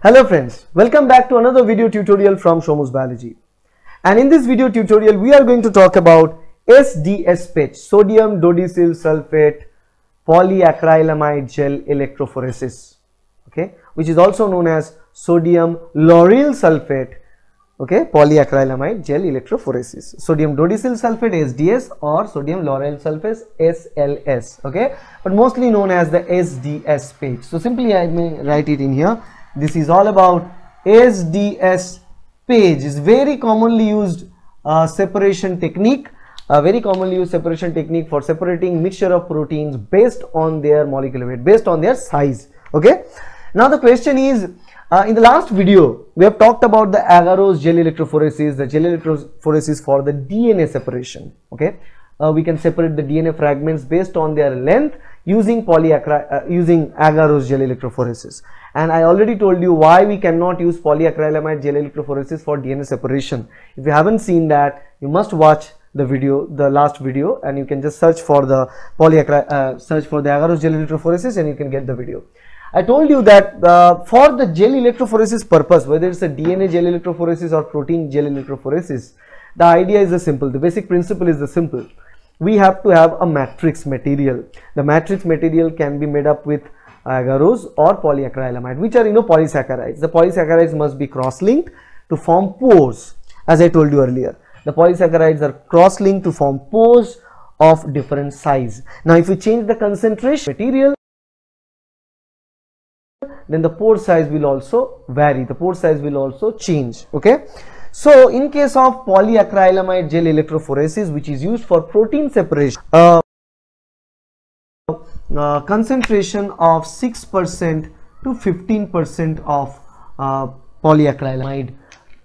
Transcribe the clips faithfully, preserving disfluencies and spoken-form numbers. Hello friends, welcome back to another video tutorial from Shomu's Biology. And in this video tutorial we are going to talk about S D S PAGE, sodium dodecyl sulfate polyacrylamide gel electrophoresis, okay, which is also known as sodium lauryl sulfate, okay, polyacrylamide gel electrophoresis, sodium dodecyl sulfate S D S or sodium lauryl sulfate S L S, okay, but mostly known as the S D S PAGE. So simply I may write it in here. This is all about S D S PAGE. Is very commonly used uh, separation technique, a very commonly used separation technique for separating mixture of proteins based on their molecular weight, based on their size. Okay. Now the question is, uh, in the last video we have talked about the agarose gel electrophoresis, the gel electrophoresis for the D N A separation. Okay. Uh, we can separate the D N A fragments based on their length using polyacry uh, using agarose gel electrophoresis. And I already told you why we cannot use polyacrylamide gel electrophoresis for D N A separation. If you haven't seen that, you must watch the video, the last video, and you can just search for the polyacry uh, search for the agarose gel electrophoresis, and you can get the video. I told you that uh, for the gel electrophoresis purpose, whether it's a D N A gel electrophoresis or protein gel electrophoresis, the idea is the simple. The basic principle is the simple. We have to have a matrix material. The matrix material can be made up with agarose or polyacrylamide, which are, you know, polysaccharides. The polysaccharides must be cross-linked to form pores. As I told you earlier, the polysaccharides are cross-linked to form pores of different size. Now if we change the concentration material, then the pore size will also vary, the pore size will also change, okay. So in case of polyacrylamide gel electrophoresis, which is used for protein separation, uh, uh, concentration of six percent to fifteen percent of uh, polyacrylamide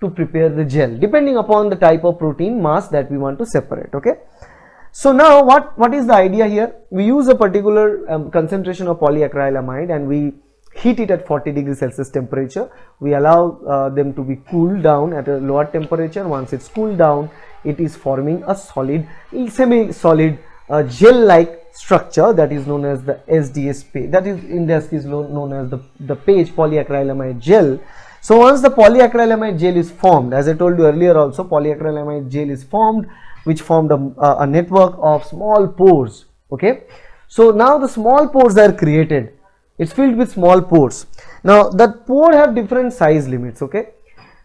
to prepare the gel, depending upon the type of protein mass that we want to separate, okay. So now what, what is the idea here? We use a particular um, concentration of polyacrylamide and we heat it at forty degrees Celsius temperature. We allow uh, them to be cooled down at a lower temperature. Once it's cooled down, it is forming a solid, semi-solid uh, gel-like structure that is known as the S D S PAGE. That is in this case known as the, the PAGE, polyacrylamide gel. So once the polyacrylamide gel is formed, as I told you earlier also, polyacrylamide gel is formed, which formed a, a, a network of small pores, okay. So now the small pores are created. It's filled with small pores. Now that pore have different size limits, okay.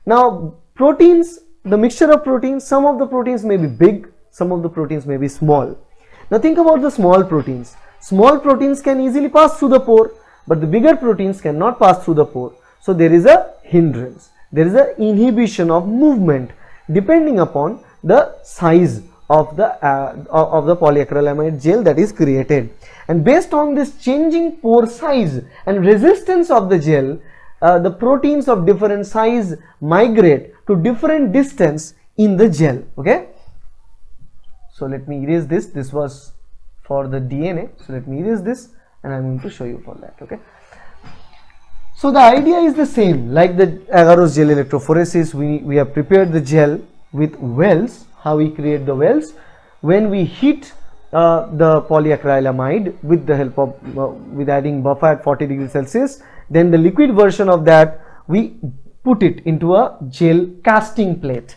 Now proteins, the mixture of proteins, some of the proteins may be big, some of the proteins may be small. Now think about the small proteins. Small proteins can easily pass through the pore, but the bigger proteins cannot pass through the pore. So there is a hindrance, there is an inhibition of movement depending upon the size of the uh, of the polyacrylamide gel that is created. And based on this changing pore size and resistance of the gel, uh, the proteins of different size migrate to different distance in the gel, okay. So let me erase this. This was for the D N A, so let me erase this and I am going to show you for that, okay. So the idea is the same like the agarose gel electrophoresis. We, we have prepared the gel with wells. How we create the wells? When we heat Uh, the polyacrylamide with the help of uh, with adding buffer at forty degrees Celsius, then the liquid version of that we put it into a gel casting plate.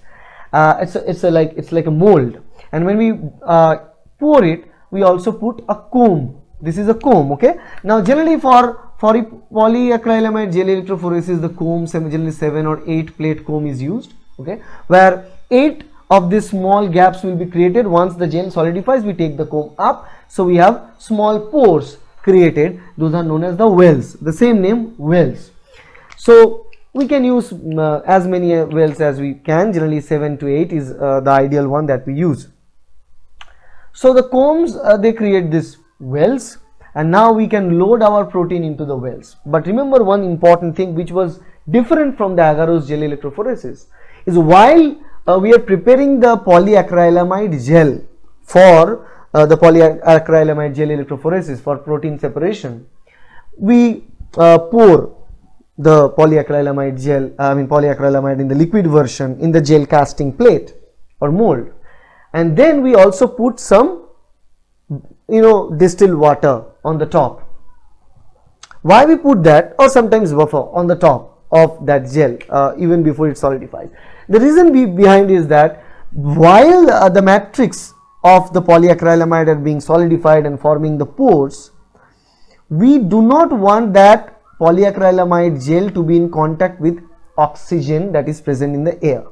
Uh, it's a, it's a like it's like a mold, and when we uh, pour it, we also put a comb. This is a comb, okay. Now generally for for polyacrylamide gel electrophoresis, the comb generally seven or eight plate comb is used, okay, where eight of these small gaps will be created. Once the gel solidifies, we take the comb up, so we have small pores created. Those are known as the wells, the same name, wells. So we can use uh, as many uh, wells as we can. Generally seven to eight is uh, the ideal one that we use. So the combs, uh, they create these wells, and now we can load our protein into the wells. But remember one important thing which was different from the agarose gel electrophoresis is, while Uh, we are preparing the polyacrylamide gel for uh, the polyacrylamide gel electrophoresis for protein separation, we uh, pour the polyacrylamide gel, I mean polyacrylamide in the liquid version in the gel casting plate or mold, and then we also put some, you know, distilled water on the top. Why we put that, or sometimes buffer on the top? of that gel uh, even before it solidifies. The reason be behind is that while uh, the matrix of the polyacrylamide are being solidified and forming the pores, we do not want that polyacrylamide gel to be in contact with oxygen that is present in the air.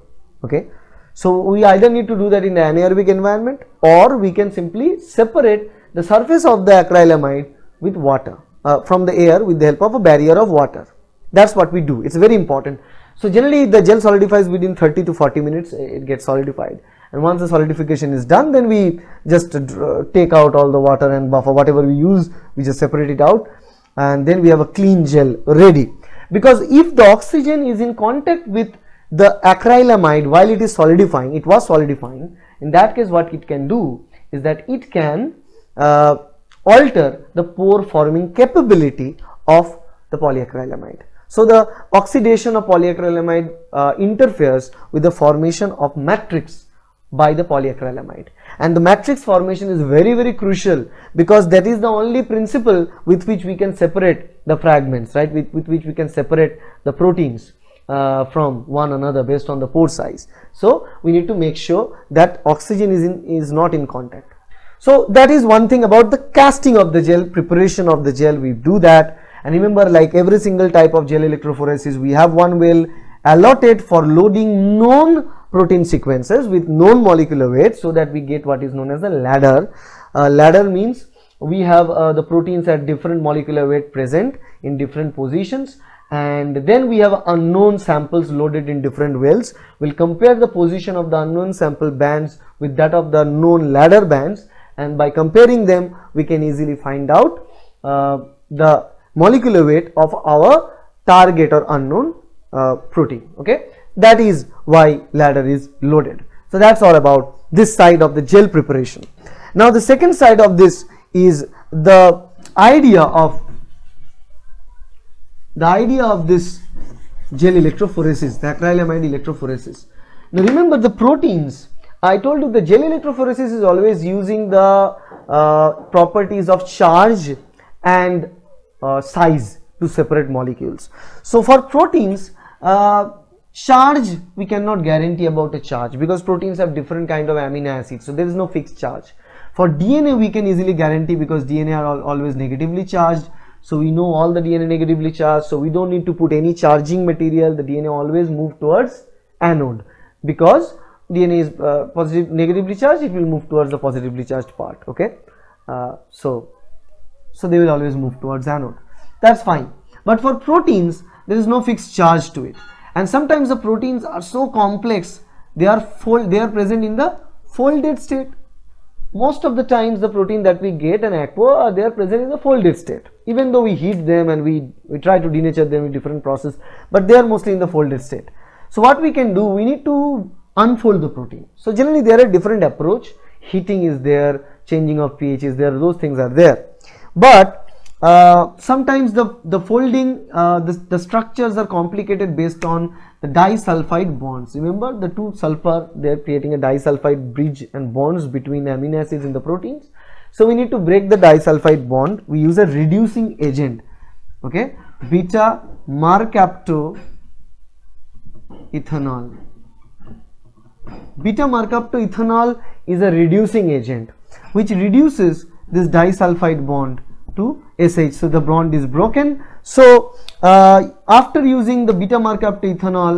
Okay, so we either need to do that in an anaerobic environment, or we can simply separate the surface of the acrylamide with water uh, from the air with the help of a barrier of water. That's what we do. It's very important. So generally the gel solidifies within thirty to forty minutes, it gets solidified, and once the solidification is done, then we just uh, take out all the water and buffer, whatever we use, we just separate it out, and then we have a clean gel ready. Because if the oxygen is in contact with the acrylamide while it is solidifying, it was solidifying, in that case what it can do is that it can uh, alter the pore forming capability of the polyacrylamide. So the oxidation of polyacrylamide uh, interferes with the formation of matrix by the polyacrylamide, and the matrix formation is very very crucial, because that is the only principle with which we can separate the fragments, right, with, with which we can separate the proteins uh, from one another based on the pore size. So we need to make sure that oxygen is, in, is not in contact. So that is one thing about the casting of the gel, preparation of the gel, we do that. And remember, like every single type of gel electrophoresis, we have one well allotted for loading known protein sequences with known molecular weight, so that we get what is known as a ladder. Uh, ladder means we have uh, the proteins at different molecular weight present in different positions, and then we have unknown samples loaded in different wells. We'll compare the position of the unknown sample bands with that of the known ladder bands, and by comparing them we can easily find out uh, the molecular weight of our target or unknown uh, protein. Okay, that is why ladder is loaded. So that's all about this side of the gel preparation. Now the second side of this is the idea of the idea of this gel electrophoresis, the acrylamide electrophoresis. Now remember, the proteins, I told you the gel electrophoresis is always using the uh, properties of charge and Uh, size to separate molecules. So for proteins, uh, charge we cannot guarantee about a charge, because proteins have different kind of amino acids, so there is no fixed charge. For D N A we can easily guarantee, because D N A are all, always negatively charged, so we know all the D N A negatively charged, so we don't need to put any charging material. The D N A always move towards anode, because D N A is uh, positive, negatively charged, it will move towards the positively charged part. Okay, uh, so So they will always move towards anode. That's fine. But for proteins, there is no fixed charge to it, and sometimes the proteins are so complex, they are fold, they are present in the folded state. Most of the times, the protein that we get in aqua, they are present in the folded state. Even though we heat them and we we try to denature them with different process, but they are mostly in the folded state. So what we can do, we need to unfold the protein. So generally, there are different approach. Heating is there, changing of pH is there. Those things are there. But uh, sometimes the, the folding, uh, the, the structures are complicated based on the disulfide bonds. Remember, the two sulfur, they are creating a disulfide bridge and bonds between amino acids in the proteins. So we need to break the disulfide bond. We use a reducing agent, okay, beta mercapto ethanol. Beta mercapto ethanol is a reducing agent which reduces this disulfide bond to S H, so the bond is broken. So uh, after using the beta mercapto ethanol,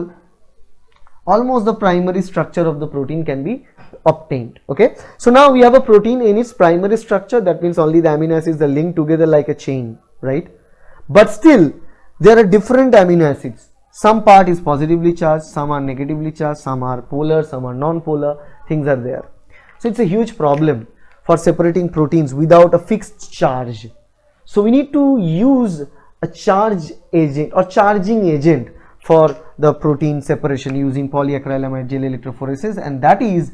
almost the primary structure of the protein can be obtained. Okay, so now we have a protein in its primary structure, that means only the amino acids are linked together like a chain, right? But still there are different amino acids. Some part is positively charged, some are negatively charged, some are polar, some are non-polar, things are there. So it's a huge problem for separating proteins without a fixed charge. So we need to use a charge agent or charging agent for the protein separation using polyacrylamide gel electrophoresis, and that is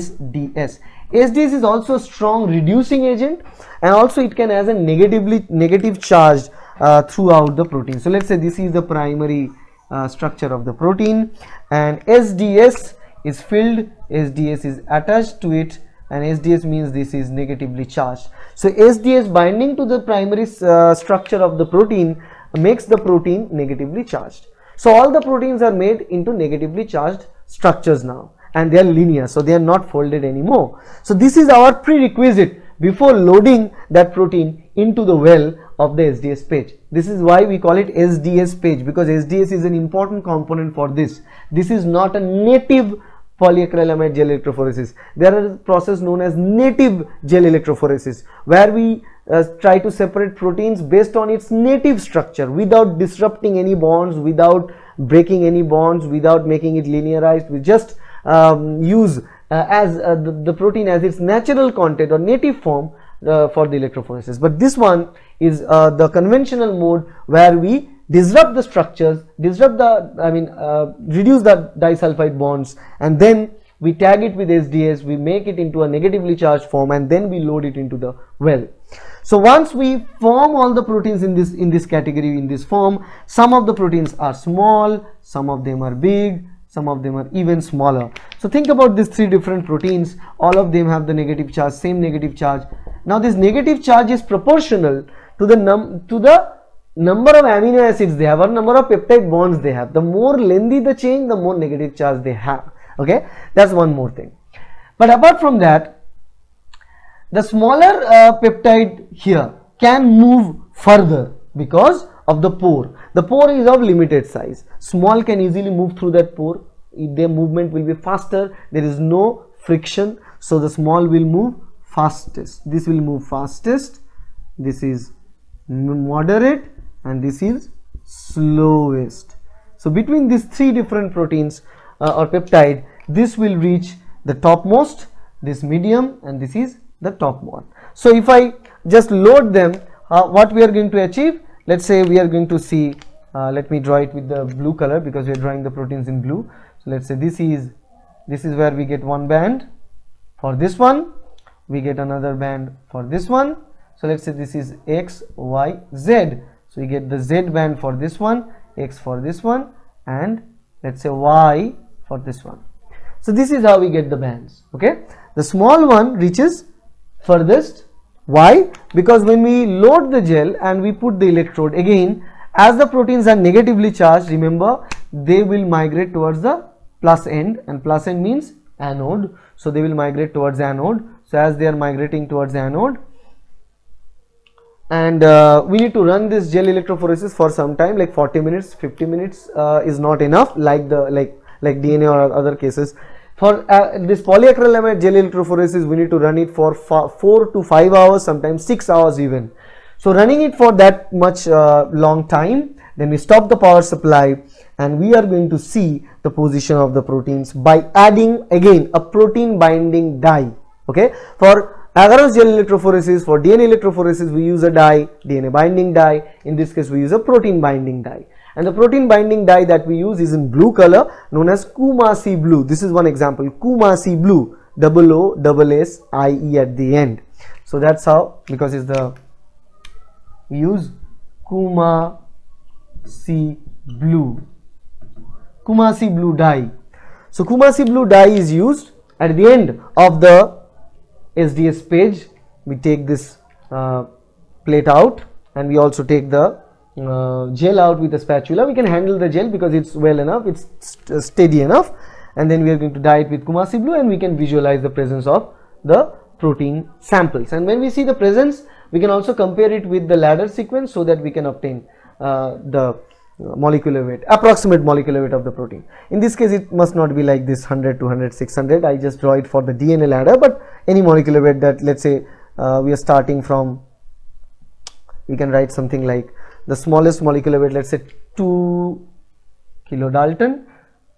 S D S. S D S is also a strong reducing agent, and also it can as a negatively negative charge uh, throughout the protein. So let's say this is the primary uh, structure of the protein, and S D S is filled, S D S is attached to it, and S D S means this is negatively charged. So S D S binding to the primary uh, structure of the protein makes the protein negatively charged. So all the proteins are made into negatively charged structures now, and they are linear, so they are not folded anymore. So this is our prerequisite before loading that protein into the well of the S D S page. This is why we call it S D S page, because S D S is an important component for this. This is not a native polyacrylamide gel electrophoresis. There is a process known as native gel electrophoresis, where we uh, try to separate proteins based on its native structure without disrupting any bonds, without breaking any bonds, without making it linearized. We just um, use Uh, as uh, the, the protein as its natural content or native form uh, for the electrophoresis. But this one is uh, the conventional mode, where we disrupt the structures, disrupt the I mean uh, reduce the disulfide bonds, and then we tag it with S D S, we make it into a negatively charged form, and then we load it into the well. So once we form all the proteins in this in this category, in this form, some of the proteins are small, some of them are big, some of them are even smaller. So think about these three different proteins. All of them have the negative charge, same negative charge. Now this negative charge is proportional to the num to the number of amino acids they have, or number of peptide bonds they have. The more lengthy the chain, the more negative charge they have. Okay, that's one more thing. But apart from that, the smaller uh, peptide here can move further because of the pore. The pore is of limited size. Small can easily move through that pore. Their movement will be faster. There is no friction, so the small will move fastest. This will move fastest. This is moderate, and this is slowest. So between these three different proteins uh, or peptide, this will reach the topmost, this medium, and this is the top one. So if I just load them, uh, what we are going to achieve? Let's say we are going to see, uh, let me draw it with the blue color because we are drawing the proteins in blue. So let's say this is this is where we get one band for this one, we get another band for this one. So let's say this is X, Y, Z. So we get the Z band for this one, X for this one, and let's say Y for this one. So this is how we get the bands. Okay, the small one reaches furthest. Why? Because when we load the gel and we put the electrode, again, as the proteins are negatively charged, remember, they will migrate towards the plus end, and plus end means anode. So they will migrate towards anode. So as they are migrating towards anode, and uh, we need to run this gel electrophoresis for some time, like forty minutes, fifty minutes uh, is not enough, like the like like D N A or other cases. For uh, this polyacrylamide gel electrophoresis, we need to run it for four to five hours, sometimes six hours even. So running it for that much uh, long time, then we stop the power supply, and we are going to see the position of the proteins by adding again a protein binding dye. Okay, for agarose gel electrophoresis, for D N A electrophoresis, we use a dye, D N A binding dye. In this case, we use a protein binding dye. And the protein binding dye that we use is in blue color, known as Coomassie Blue. This is one example, Coomassie Blue, double O, double S, I E at the end. So that's how, because it's the, we use Coomassie Blue, Coomassie Blue dye. So Coomassie Blue dye is used at the end of the S D S page. We take this uh, plate out, and we also take the Uh, gel out with a spatula. We can handle the gel because it's well enough, it's st steady enough, and then we are going to dye it with Coomassie Blue, and we can visualize the presence of the protein samples. And when we see the presence, we can also compare it with the ladder sequence so that we can obtain uh, the molecular weight, approximate molecular weight of the protein. In this case, it must not be like this one hundred, two hundred, six hundred. I just draw it for the D N A ladder, but any molecular weight that, let's say, uh, we are starting from, we can write something like the smallest molecular weight, let's say two kilodalton,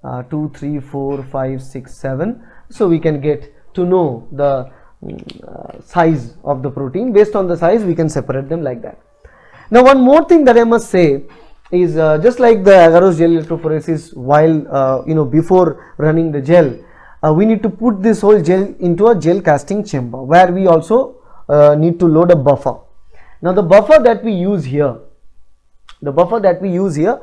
uh, two, three, four, five, six, seven. So we can get to know the uh, size of the protein. Based on the size, we can separate them like that. Now one more thing that I must say is, uh, just like the agarose gel electrophoresis, while uh, you know, before running the gel, uh, we need to put this whole gel into a gel casting chamber, where we also uh, need to load a buffer. Now the buffer that we use here, the buffer that we use here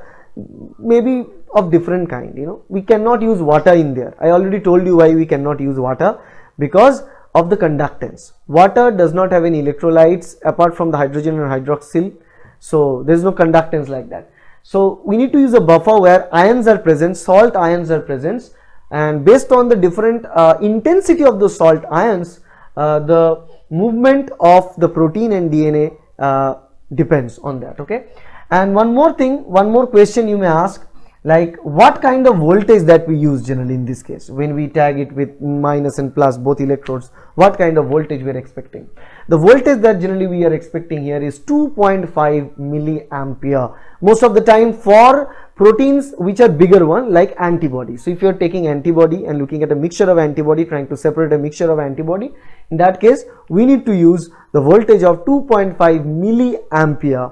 may be of different kind. You know, we cannot use water in there. I already told you why we cannot use water, because of the conductance. Water does not have any electrolytes apart from the hydrogen and hydroxyl, so there is no conductance like that. So we need to use a buffer where ions are present, salt ions are present, and based on the different uh, intensity of the salt ions, uh, the movement of the protein and D N A uh, depends on that, okay. And one more thing, one more question you may ask, like what kind of voltage that we use generally in this case when we tag it with minus and plus both electrodes, what kind of voltage we are expecting. The voltage that generally we are expecting here is two point five milliampere most of the time for proteins which are bigger one like antibody. So if you are taking antibody and looking at a mixture of antibody, trying to separate a mixture of antibody, in that case we need to use the voltage of two point five milliampere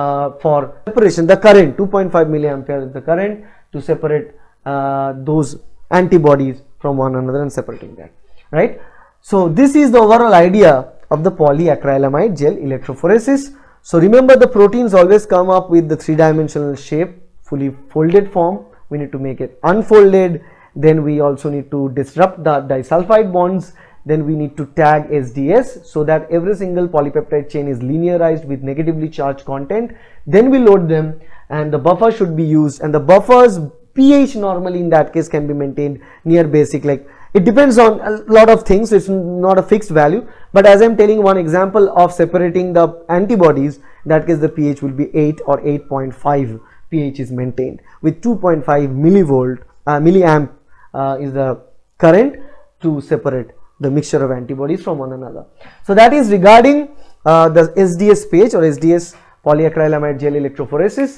Uh, for separation, the current two point five milliampere is the current to separate uh, those antibodies from one another and separating that, right. So this is the overall idea of the polyacrylamide gel electrophoresis. So remember, the proteins always come up with the three dimensional shape, fully folded form. We need to make it unfolded, then we also need to disrupt the disulfide bonds, then we need to tag S D S so that every single polypeptide chain is linearized with negatively charged content. Then we load them and the buffer should be used, and the buffer's pH normally in that case can be maintained near basic, like it depends on a lot of things, so it's not a fixed value, but as I'm telling one example of separating the antibodies, in that case the pH will be eight or eight point five pH is maintained with two point five millivolt uh, milliamp uh, is the current to separate the mixture of antibodies from one another. So that is regarding uh, the S D S PAGE or S D S polyacrylamide gel electrophoresis.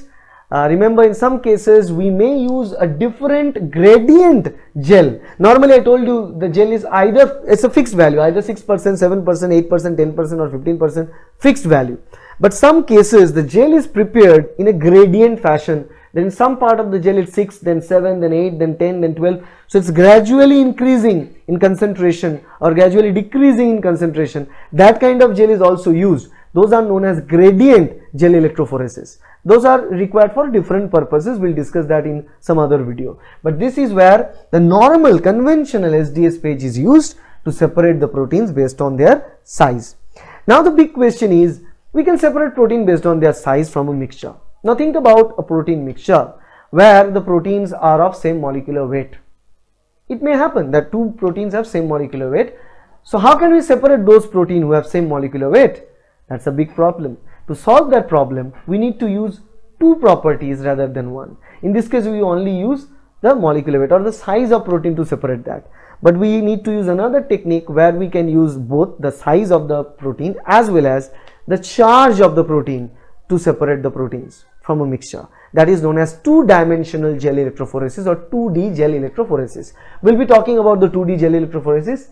Uh, remember, in some cases we may use a different gradient gel. Normally I told you the gel is either, it's a fixed value, either six percent, seven percent, eight percent, ten percent or fifteen percent fixed value. But some cases the gel is prepared in a gradient fashion. Then some part of the gel is six, then seven, then eight, then ten, then twelve. So it's gradually increasing in concentration or gradually decreasing in concentration. That kind of gel is also used. Those are known as gradient gel electrophoresis. Those are required for different purposes. We'll discuss that in some other video. But this is where the normal conventional S D S PAGE is used to separate the proteins based on their size. Now the big question is, we can separate protein based on their size from a mixture. Now think about a protein mixture where the proteins are of same molecular weight. It may happen that two proteins have same molecular weight. So how can we separate those proteins who have same molecular weight? That's a big problem. To solve that problem, we need to use two properties rather than one. In this case, we only use the molecular weight or the size of protein to separate that. But we need to use another technique where we can use both the size of the protein as well as the charge of the protein to separate the proteins from a mixture. That is known as two-dimensional gel electrophoresis or two D gel electrophoresis. We'll be talking about the two D gel electrophoresis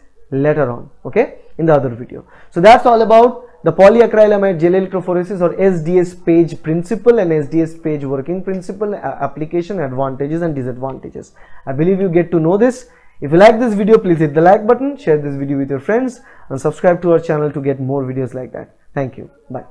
later on, okay, in the other video. So that's all about the polyacrylamide gel electrophoresis or S D S PAGE principle and S D S PAGE working principle, application, advantages and disadvantages. I believe you get to know this. If you like this video, please hit the like button, share this video with your friends and subscribe to our channel to get more videos like that. Thank you. Bye.